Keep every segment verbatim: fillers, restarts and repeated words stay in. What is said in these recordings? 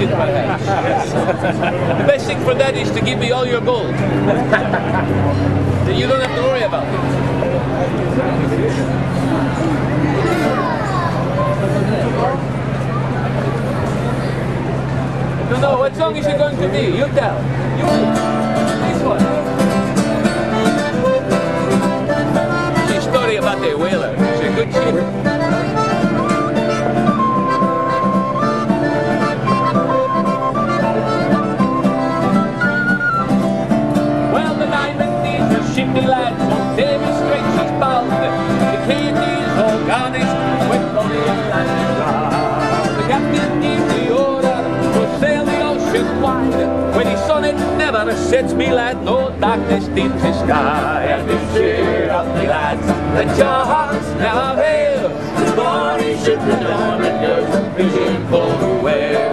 in my hand. The best thing for that is to give me all your gold. That you don't have to worry about it. No, no, what song is it going to be? You tell. You this one. It's a story about a whaler. It's a good ship. Never sets me light, no darkness in the sky. And the cheer of the lads, let your hearts now hail. The morning should the dawn and your vision for where.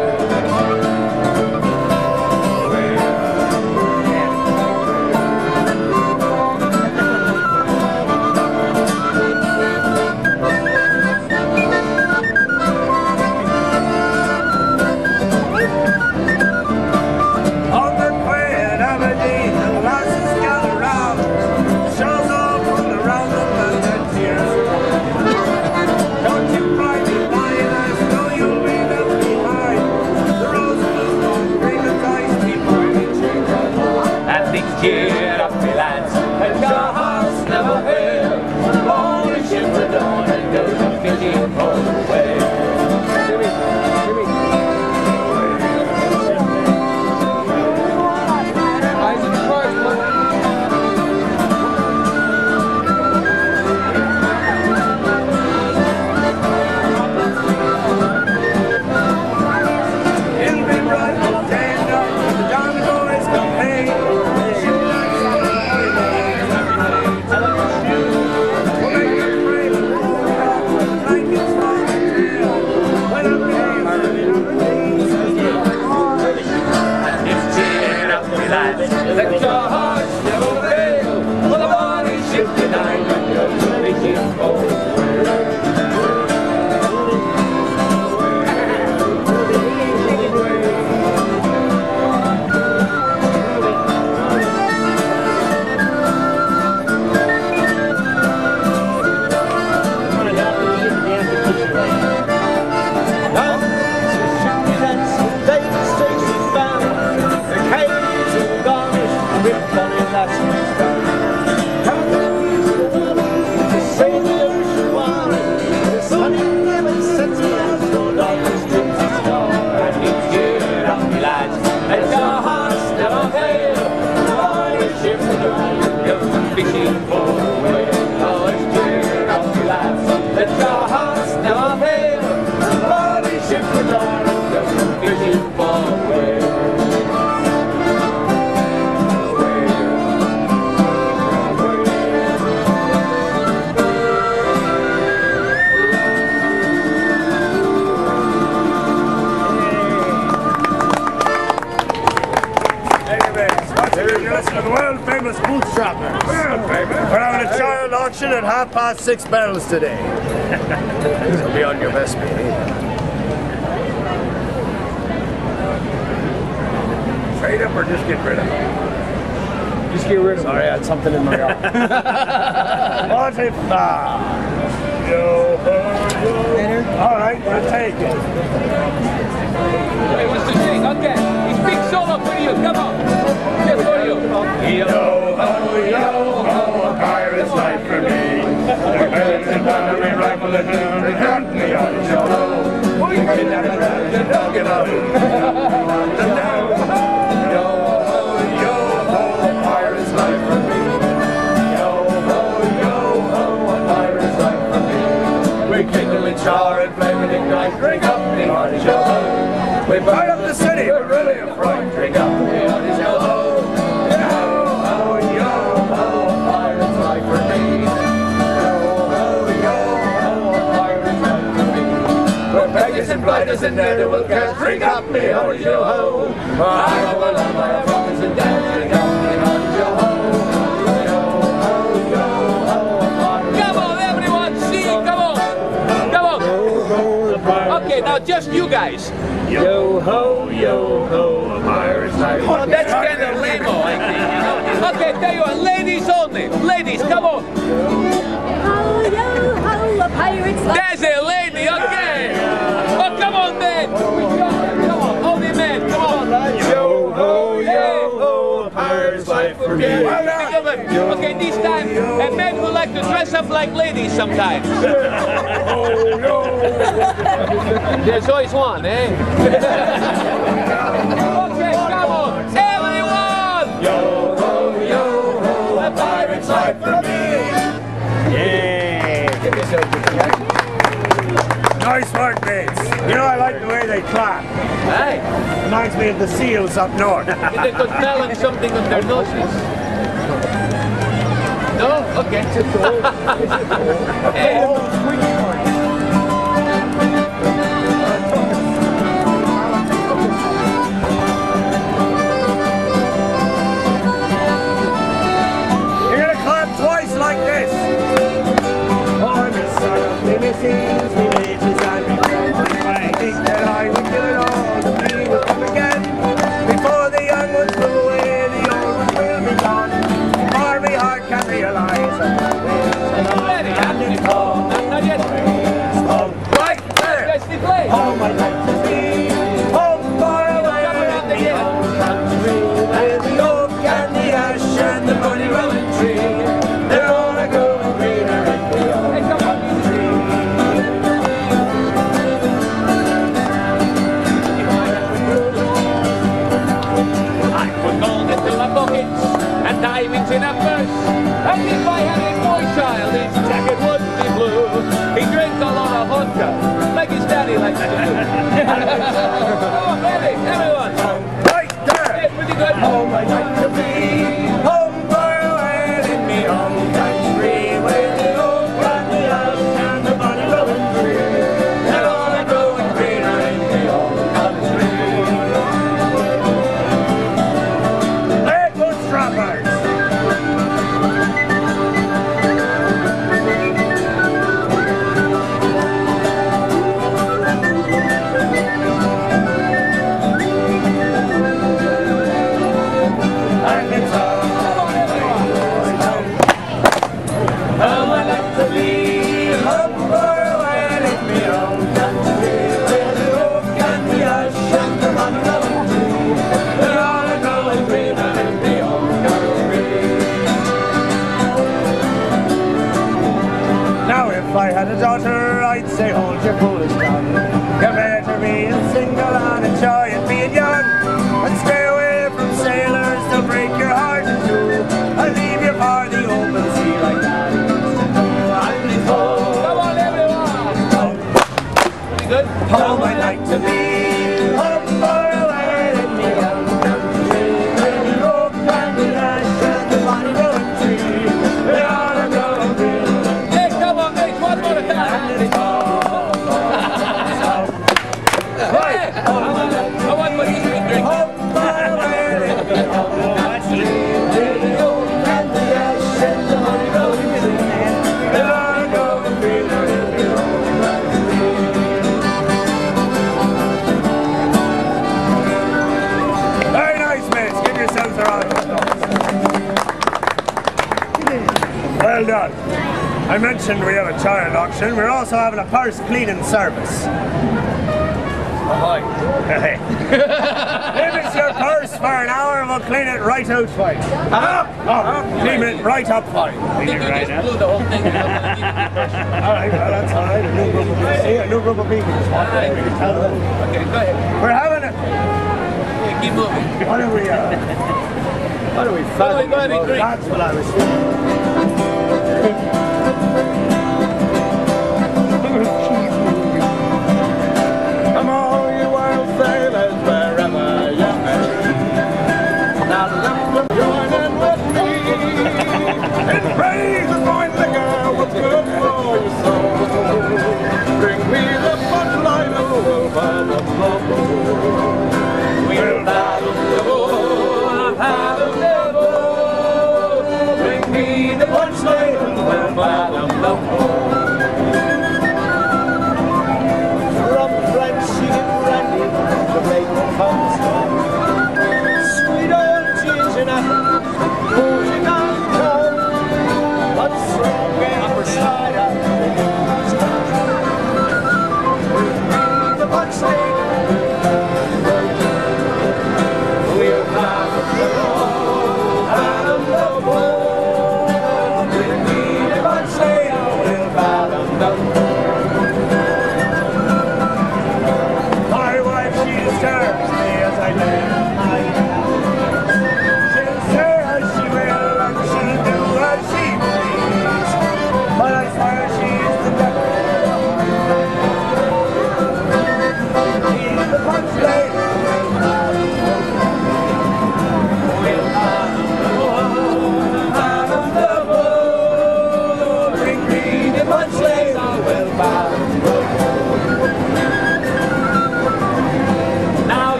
Bootstrappers. We're having a child auction at half past six barrels today. So be on your best behavior. Trade up or just get rid of them? Just get rid of them. Sorry, I had something in my office. Yo ho. All right, we'll take it. Hey, what's the thing? Okay, he's big solo for you. Come on. Just for you. Yo ho. We burn up the city, we're really a fright. Drink up the pirates, yo ho. Yo ho, yo ho, a pirate's life for me. Yo ho, yo ho, a pirate's life for me. We're beggars and blighters and there will catch. Drink up the pirates, yo ho. I will love my brothers and dance. Drink up the pirates, yo ho. Yo ho, yo ho, a pirate's life for me. Come on everyone, sing, come on. Come on. Okay, now just you guys. Yo ho, yo ho, a pirate's life. Oh, that's kind of lame, I think, you know? Okay, there you are, ladies only. Ladies, come on. Yo ho, yo ho, a pirate's life. There's a lady, okay. Oh, come on, man. Come on, hold it, man. Come on. Yo ho, yo ho, a pirate's life for me. Okay, this time, a man would like to dress up like ladies sometimes. Oh, no. There's always one, eh? Okay, come on, everyone! Yo ho, yo ho, a pirate's life for me! Yay! Give yourself a check. Nice work, mates. You know, I like the way they clap. Right? Hey. Reminds me of the seals up north. They could balance something on their noses. No? Okay. Hey. If I had a daughter, I'd say, hold your foolish tongue. Compare to being single and enjoy it being young. And stay away from sailors, they'll break your heart in two. And leave you for the open sea like that. I'd be told. Come on, everyone! Oh. Pretty good? Home oh, I'd like to be. Home for a while in the young country. Where the oak and the ash and the bonny road tree. Well done. I mentioned we have a child auction. We're also having a purse cleaning service. Hi. Give us your purse for an hour and we'll clean it right out fine. Uh-huh. Oh, oh, clean it right up fine. Clean it right up. All right, well, that's all right. A new group of people. See, a new group of people. Okay, go ahead. We're having a... Yeah, keep moving. What are we... Uh... What are we fighting about? That's what I was thinking. Come on, you wild sailors, wherever you are. Now let them join in with me. And praise the fine liquor, what's good for your soul. Bring me the spotlight over the floor. We'll battle the war, battle. From French, she can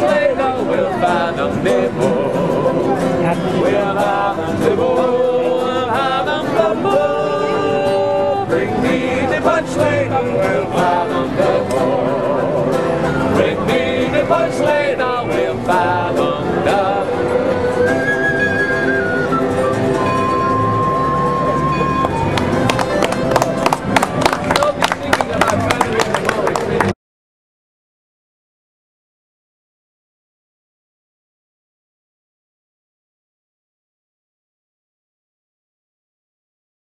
later we'll find a nibble. We'll have a nibble, we'll have a nibble. Bring me the punch later, we'll find a nibble.